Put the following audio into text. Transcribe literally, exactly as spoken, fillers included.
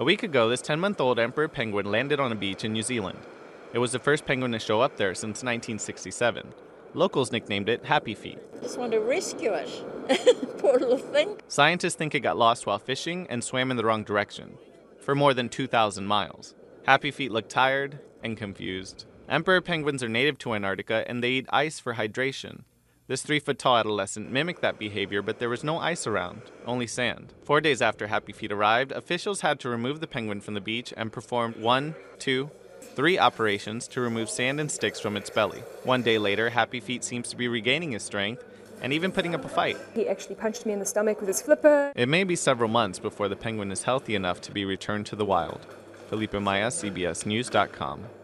A week ago, this ten-month-old emperor penguin landed on a beach in New Zealand. It was the first penguin to show up there since nineteen sixty-seven. Locals nicknamed it Happy Feet. I just want to rescue it. Poor little thing. Scientists think it got lost while fishing and swam in the wrong direction for more than two thousand miles. Happy Feet looked tired and confused. Emperor penguins are native to Antarctica, and they eat ice for hydration. This three-foot-tall adolescent mimicked that behavior, but there was no ice around, only sand. Four days after Happy Feet arrived, officials had to remove the penguin from the beach and performed one, two, three operations to remove sand and sticks from its belly. One day later, Happy Feet seems to be regaining his strength and even putting up a fight. He actually punched me in the stomach with his flipper. It may be several months before the penguin is healthy enough to be returned to the wild. Felipe Maya, C B S News dot com.